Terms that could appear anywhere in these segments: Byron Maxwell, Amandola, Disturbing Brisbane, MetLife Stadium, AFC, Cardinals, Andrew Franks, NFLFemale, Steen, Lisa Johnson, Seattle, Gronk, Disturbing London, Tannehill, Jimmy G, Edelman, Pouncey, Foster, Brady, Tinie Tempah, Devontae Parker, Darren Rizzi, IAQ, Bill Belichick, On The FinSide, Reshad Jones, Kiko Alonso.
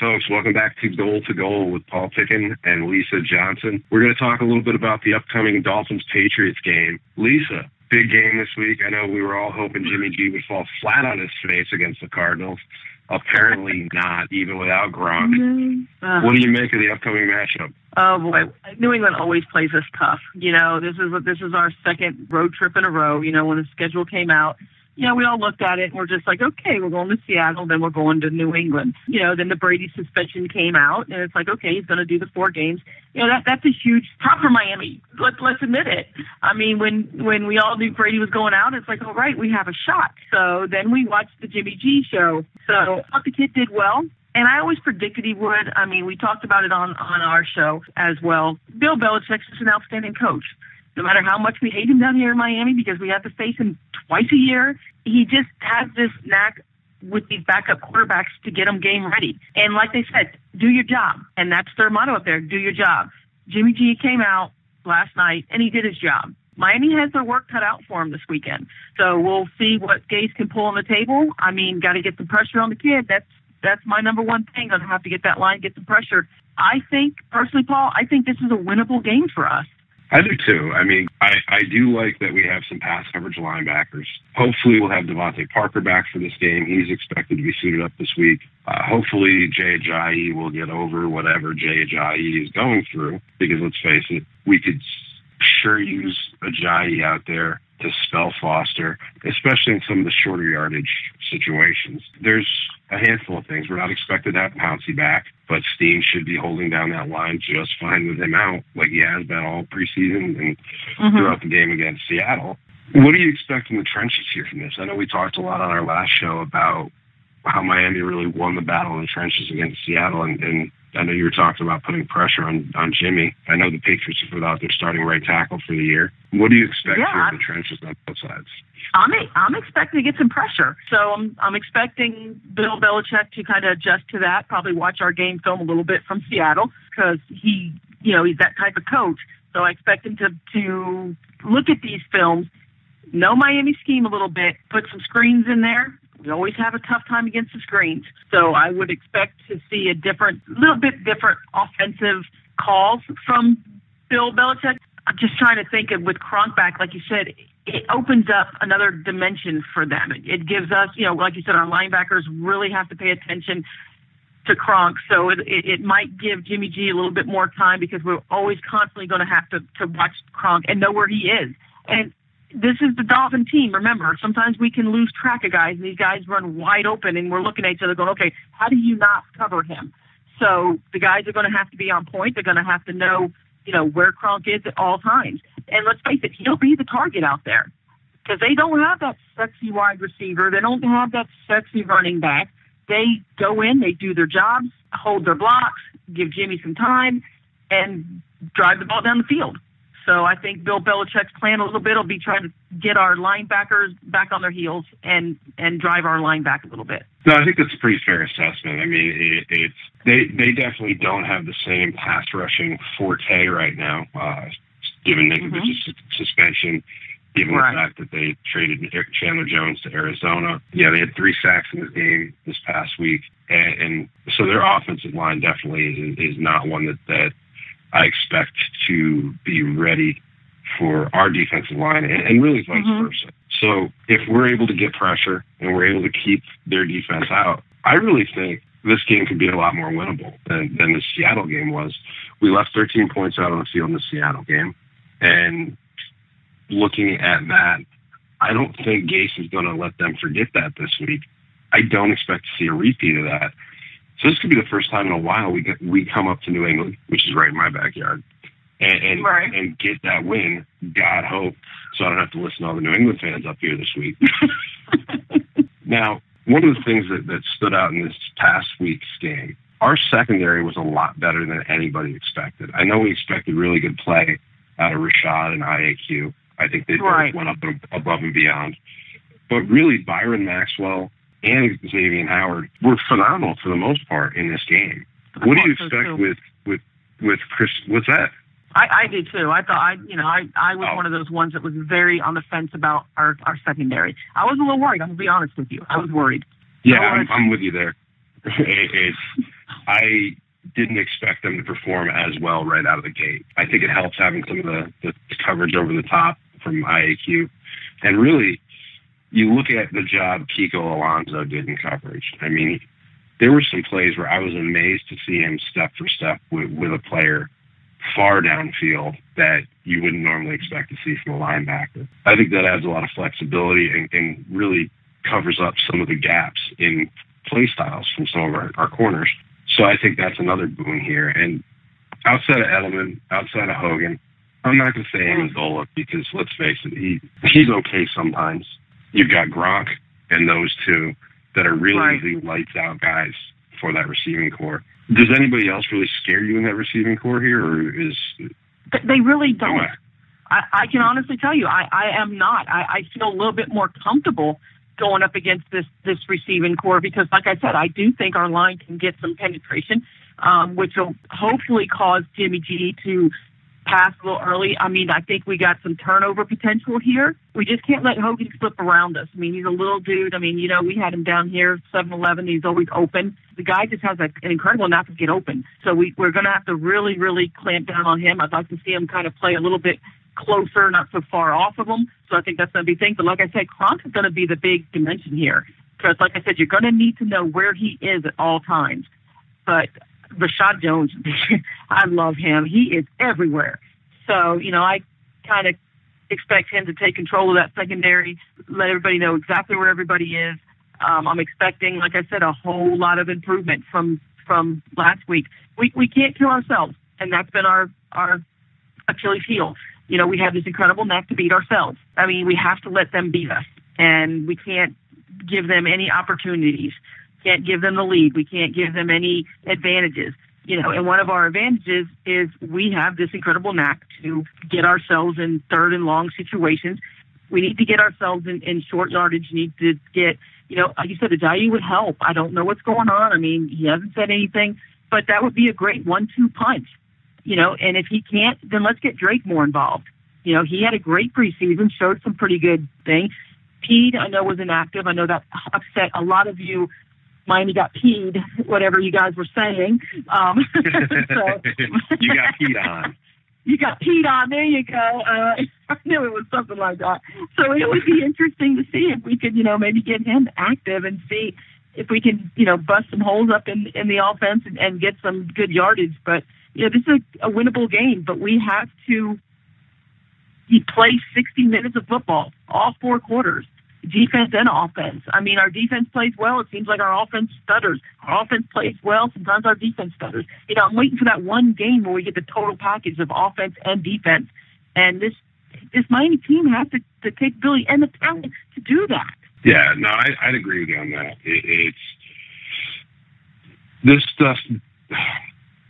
folks. Welcome back to Goal with Paul Picken and Lisa Johnson. We're going to talk a little bit about the upcoming Dolphins-Patriots game. Lisa, big game this week. I know we were all hoping Jimmy G would fall flat on his face against the Cardinals. Apparently not, even without Gronk. What do you make of the upcoming matchup? Oh boy, New England always plays us tough. You know, this is our second road trip in a row. You know, when the schedule came out, you know, we all looked at it and we're just like, okay, we're going to Seattle, then we're going to New England. You know, then the Brady suspension came out, and it's like, okay, he's going to do the 4 games. You know, that's a huge problem for Miami. Let's admit it. I mean, when we all knew Brady was going out, it's like, all right, we have a shot. So then we watched the Jimmy G show. So I thought the kid did well. And I always predicted he would. I mean, we talked about it on our show as well. Bill Belichick's just an outstanding coach. No matter how much we hate him down here in Miami because we have to face him twice a year, he just has this knack with these backup quarterbacks to get them game ready. And like they said, do your job. And that's their motto up there, do your job. Jimmy G came out last night, and he did his job. Miami has their work cut out for him this weekend. So we'll see what Gase can pull on the table. I mean, got to get some pressure on the kid. That's my number one thing. Going to have to get that line, get some pressure. I think, personally, Paul, I think this is a winnable game for us. I do, too. I mean, I do like that we have some pass-coverage linebackers. Hopefully, we'll have Devontae Parker back for this game. He's expected to be suited up this week. Hopefully, Jay Ajayi will get over whatever Jay Ajayi is going through, because let's face it, we could sure use Ajayi out there to spell Foster, especially in some of the shorter yardage situations. There's a handful of things. We're not expected to have Pouncey back, but Steen should be holding down that line just fine with him out, like he has been all preseason and throughout the game against Seattle. What do you expect in the trenches here from this? I know we talked a lot on our last show about how Miami really won the battle in the trenches against Seattle, and I know you were talking about putting pressure on Jimmy. I know the Patriots are without their starting right tackle for the year. What do you expect from the trenches on both sides? I'm expecting to get some pressure. So I'm expecting Bill Belichick to kind of adjust to that, probably watch our game film a little bit from Seattle because he's that type of coach. So I expect him to look at these films, know Miami scheme a little bit, put some screens in there. We always have a tough time against the screens. So I would expect to see a little bit different offensive calls from Bill Belichick. I'm just trying to think of with Gronk back, like you said, it opens up another dimension for them. It gives us, you know, like you said, our linebackers really have to pay attention to Gronk. So it might give Jimmy G a little bit more time because we're always constantly going to have to watch Gronk and know where he is. And this is the Dolphin team. Remember, sometimes we can lose track of guys, and these guys run wide open, and we're looking at each other going, okay, how do you not cover him? So the guys are going to have to be on point. They're going to have to know, you know, where Gronk is at all times. And let's face it, he'll be the target out there because they don't have that sexy wide receiver. They don't have that sexy running back. They go in, they do their jobs, hold their blocks, give Jimmy some time, and drive the ball down the field. So I think Bill Belichick's plan a little bit will be trying to get our linebackers back on their heels and drive our line back a little bit. No, I think that's a pretty fair assessment. I mean, they definitely don't have the same pass rushing forte right now, given Nikovic's suspension, given the fact that they traded Chandler Jones to Arizona. Yeah, they had 3 sacks in the game this past week. And so their offensive line definitely is not one that I expect to be ready for our defensive line and really vice versa. So if we're able to get pressure and we're able to keep their defense out, I really think this game could be a lot more winnable than the Seattle game was. We left 13 points out on the field in the Seattle game. And looking at that, I don't think Gase is going to let them forget that this week. I don't expect to see a repeat of that. So this could be the first time in a while we come up to New England, which is right in my backyard, and get that win, God hope, so I don't have to listen to all the New England fans up here this week. Now, one of the things that stood out in this past week's game, our secondary was a lot better than anybody expected. I know we expected really good play out of Reshad and IAQ. I think they went up above and beyond. But really, Byron Maxwell and Xavier Howard were phenomenal for the most part in this game. What do you expect with Chris? What's that? I do too. I thought I was one of those ones that was very on the fence about our secondary. I was a little worried. I'm gonna be honest with you. I was worried. Yeah, I'm with you there. it's I didn't expect them to perform as well right out of the gate. I think it helps having some of the coverage over the top from IAQ. And really, you look at the job Kiko Alonso did in coverage. I mean, there were some plays where I was amazed to see him step for step with a player far downfield that you wouldn't normally expect to see from a linebacker. I think that adds a lot of flexibility and really covers up some of the gaps in play styles from some of our corners. So I think that's another boon here. And outside of Edelman, outside of Hogan, I'm not going to say Amandola because, let's face it, he's okay sometimes. You've got Gronk and those two that are really the lights-out guys for that receiving corps. Does anybody else really scare you in that receiving corps here? They really don't. I can honestly tell you, I am not. I feel a little bit more comfortable going up against this receiving corps because, like I said, I do think our line can get some penetration, which will hopefully cause Jimmy G to pass a little early. I mean, I think we got some turnover potential here. We just can't let Hogan slip around us. I mean, he's a little dude. I mean, you know, we had him down here, 7-Eleven. He's always open. The guy just has an incredible knack to get open. So we're going to have to really, really clamp down on him. I'd like to see him kind of play a little bit closer, not so far off of him. So I think that's going to be things. But like I said, Gronk is going to be the big dimension here. Because like I said, you're going to need to know where he is at all times. But Reshad Jones, I love him. He is everywhere. So, you know, I kind of expect him to take control of that secondary, let everybody know exactly where everybody is. I'm expecting, like I said, a whole lot of improvement from last week. We can't kill ourselves, and that's been our Achilles heel. You know, we have this incredible knack to beat ourselves. I mean, we have to let them beat us, and we can't give them any opportunities. Can't give them the lead. We can't give them any advantages, you know, and one of our advantages is we have this incredible knack to get ourselves in third and long situations. We need to get ourselves in short yardage. We need to get, you know, like you said, Ajayi would help. I don't know what's going on. I mean, he hasn't said anything, but that would be a great 1-2 punch, you know, and if he can't, then let's get Drake more involved. You know, he had a great preseason, showed some pretty good things. Pete, I know, was inactive. I know that upset a lot of you. Miami got peed, whatever you guys were saying. You got peed on. You got peed on. There you go. I knew it was something like that. So it would be interesting to see if we could, you know, maybe get him active and see if we can, you know, bust some holes up in the offense and get some good yardage. But, you know, this is a winnable game, but we have to play 60 minutes of football, all four quarters. Defense and offense. I mean, our defense plays well. It seems like our offense stutters. Our offense plays well. Sometimes our defense stutters. You know, I'm waiting for that one game where we get the total package of offense and defense. And this Miami team has to take Billy and the talent to do that. Yeah, no, I'd agree with you on that. It's this stuff.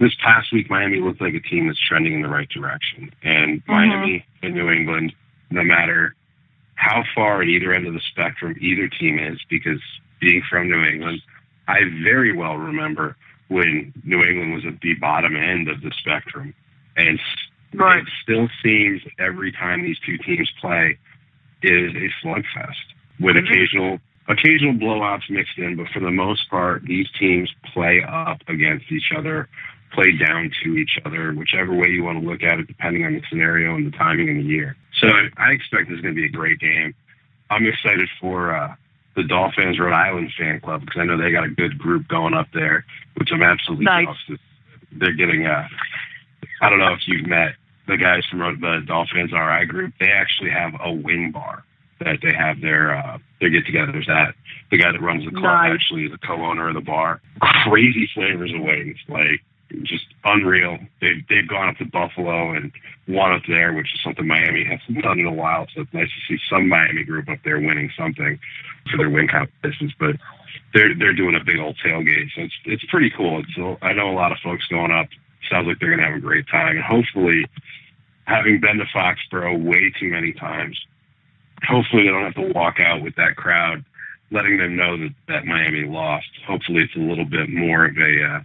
This past week, Miami looked like a team that's trending in the right direction. And Miami and New England, no matter how far at either end of the spectrum either team is, because being from New England, I very well remember when New England was at the bottom end of the spectrum. And it still seems every time these two teams play is a slugfest with occasional blowouts mixed in. But for the most part, these teams play up against each other, play down to each other, whichever way you want to look at it, depending on the scenario and the timing of the year. So I expect this is going to be a great game. I'm excited for the Dolphins Rhode Island fan club because I know they got a good group going up there, which I'm absolutely exhausted. They're getting I don't know if you've met the guys from the Dolphins RI group. They actually have a wing bar that they have their get-togethers at. The guy that runs the club actually is the co-owner of the bar. Crazy flavors of wings, like, just unreal. They've gone up to Buffalo and won up there, which is something Miami hasn't done in a while. So it's nice to see some Miami group up there winning something for their win competitions. But they're doing a big old tailgate, so it's pretty cool. So I know a lot of folks going up. Sounds like they're gonna have a great time. And hopefully, having been to Foxborough way too many times, hopefully they don't have to walk out with that crowd, letting them know that Miami lost. Hopefully it's a little bit more of a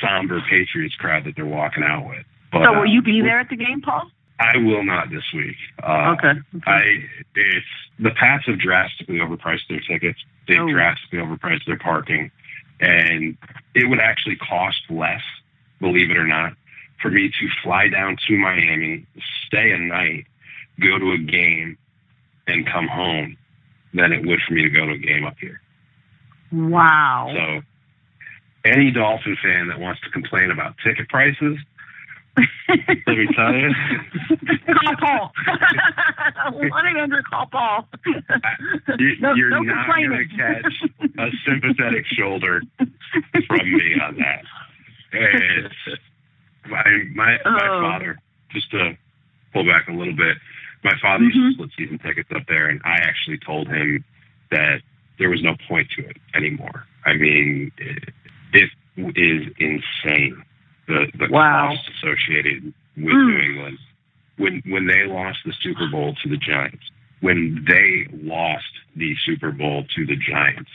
somber Patriots crowd that they're walking out with. But, so will you be there at the game, Paul? I will not this week. Okay. The Pats have drastically overpriced their tickets. They've drastically overpriced their parking. And it would actually cost less, believe it or not, for me to fly down to Miami, stay a night, go to a game, and come home than it would for me to go to a game up here. Wow. So any Dolphin fan that wants to complain about ticket prices, let me tell you. Call Paul. 1-800-CALL-PAUL. You're no not going to catch a sympathetic shoulder from me on that. It's my father, just to pull back a little bit, my father used to split season tickets up there, and I actually told him that there was no point to it anymore. I mean, it is insane, the cost associated with New England. When they lost the Super Bowl to the Giants, when they lost the Super Bowl to the Giants,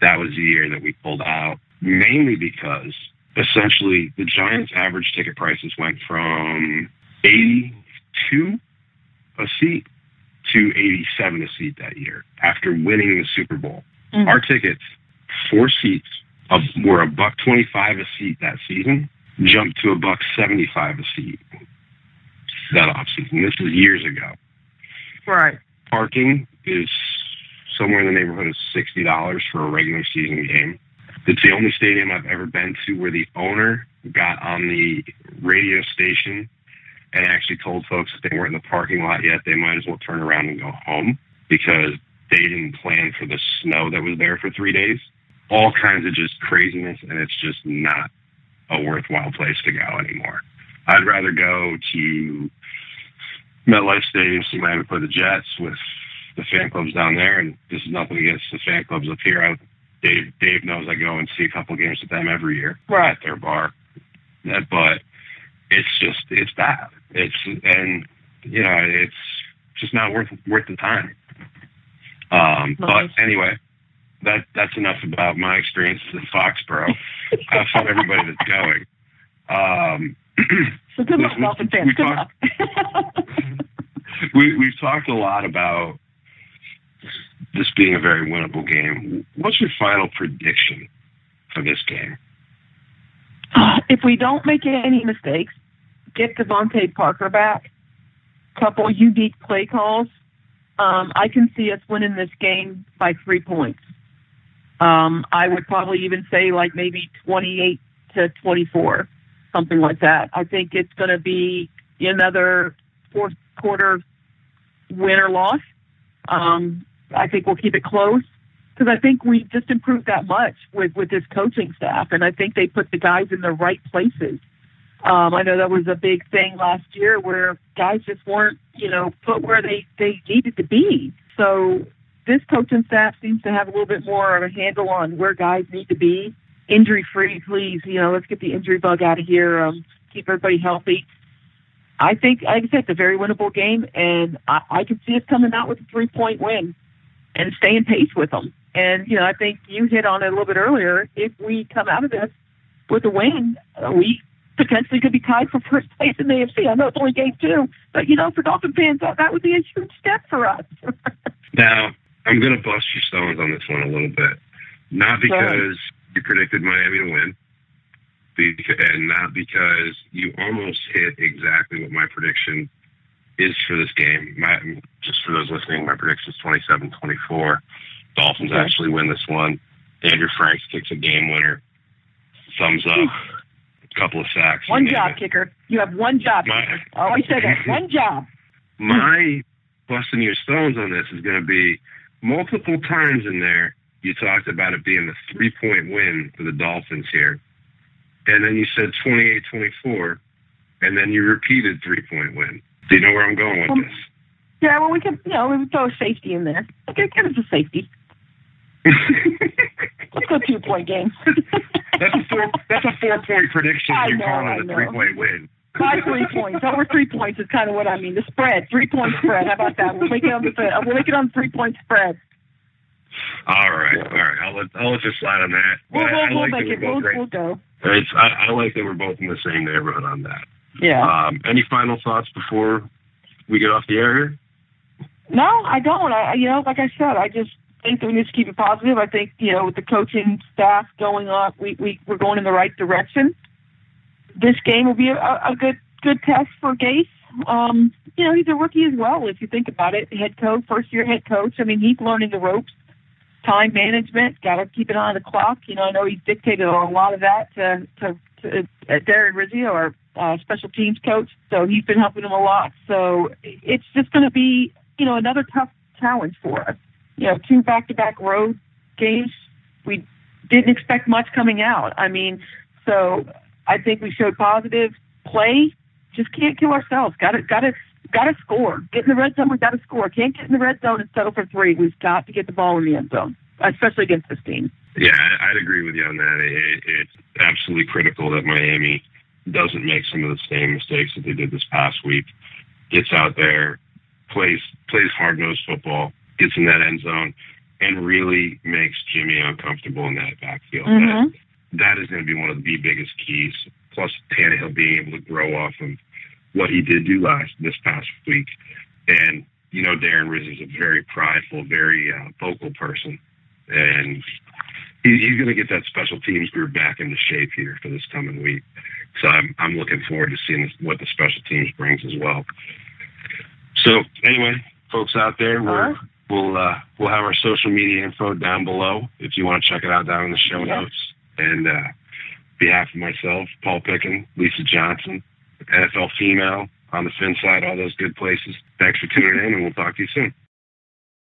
that was the year that we pulled out, mainly because essentially the Giants' average ticket prices went from 82 a seat to 87 a seat that year after winning the Super Bowl. Mm-hmm. Our tickets, 4 seats, were $1.25 a seat that season, jumped to $1.75 a seat that offseason. This is years ago. Right. Parking is somewhere in the neighborhood of $60 for a regular season game. It's the only stadium I've ever been to where the owner got on the radio station and actually told folks that they weren't in the parking lot yet. They might as well turn around and go home because they didn't plan for the snow that was there for 3 days. All kinds of just craziness, and it's just not a worthwhile place to go anymore. I'd rather go to MetLife Stadium, see Miami play the Jets with the fan clubs down there, and this is nothing against the fan clubs up here. Dave knows I go and see a couple games with them every year. Right at their bar. But it's bad. It's just not worth the time. But anyway, that's enough about my experiences in Foxborough. I've told everybody that's going. So good luck, Dolphin fans. Good luck. We've talked a lot about this being a very winnable game. What's your final prediction for this game? If we don't make any mistakes, get Devontae Parker back, couple unique play calls, I can see us winning this game by 3 points. I would probably even say like maybe 28 to 24. Something like that. I think it's going to be another fourth quarter win or loss. I think we'll keep it close because I think we've just improved that much with this coaching staff, and I think they put the guys in the right places. I know that was a big thing last year where guys just weren't, put where they needed to be. So this coaching staff seems to have a little bit more of a handle on where guys need to be. Injury-free, please. Let's get the injury bug out of here. Keep everybody healthy. I think, like I said, it's a very winnable game, and I can see us coming out with a 3-point win and staying pace with them. And, I think you hit on it a little bit earlier. If we come out of this with a win, we potentially could be tied for first place in the AFC. I know it's only game 2, but, for Dolphin fans, that would be a huge step for us. Now, I'm going to bust your stones on this one a little bit. Not because... You predicted Miami to win, and not because you almost hit exactly what my prediction is for this game. Just for those listening, my prediction is 27-24. Dolphins actually win this one. Andrew Franks kicks a game winner. Thumbs up. A couple of sacks. One job, kicker. You have one job. I always said that. One job. My busting your stones on this is going to be multiple times in there. You talked about it being a 3-point win for the Dolphins here. And then you said 28-24, and then you repeated 3-point win. Do you know where I'm going with this? Yeah, well, we could, we would throw a safety in there. Okay, give us a safety. Let's go 2-point game. That's a 4-point prediction you're calling a 3-point win. By 3 points. Over 3 points is kind of what I mean. The spread, 3-point spread. How about that? We'll make it on 3-point spread. All right. I'll let you slide on that. We'll go. I like that we're both in the same neighborhood on that. Yeah. Any final thoughts before we get off the air here? No, I don't. Like I said, I just think that we need to keep it positive. I think, you know, with the coaching staff going up, we're going in the right direction. This game will be a good test for Gase. You know, he's a rookie as well, if you think about it. Head coach, first-year head coach. I mean, he's learning the ropes. Time management, got to keep an eye on the clock. You know, I know he's dictated a lot of that to Darren Rizzi, our special teams coach. So he's been helping him a lot. So it's just going to be, you know, another tough challenge for us. You know, 2 back-to-back road games. We didn't expect much coming out. I mean, so I think we showed positive play. Just can't kill ourselves. Got to score. Get in the red zone. We got to score. Can't get in the red zone and settle for 3. We've got to get the ball in the end zone, especially against this team. Yeah, I'd agree with you on that. It's absolutely critical that Miami doesn't make some of the same mistakes that they did this past week. Gets out there, plays hard-nosed football, gets in that end zone, and really makes Jimmy uncomfortable in that backfield. Mm-hmm. That is going to be one of the biggest keys. Plus, Tannehill being able to grow off of what he did do this past week. And, you know, Darren Rizzi is a very prideful, very vocal person. And he's going to get that special teams group back into shape here for this coming week. So I'm looking forward to seeing what the special teams brings as well. So, anyway, folks out there, we'll have our social media info down below if you want to check it out down in the show notes. And on behalf of myself, Paul Picken, Lisa Johnson, NFL Female, On the Fin Side, all those good places. Thanks for tuning in, and we'll talk to you soon.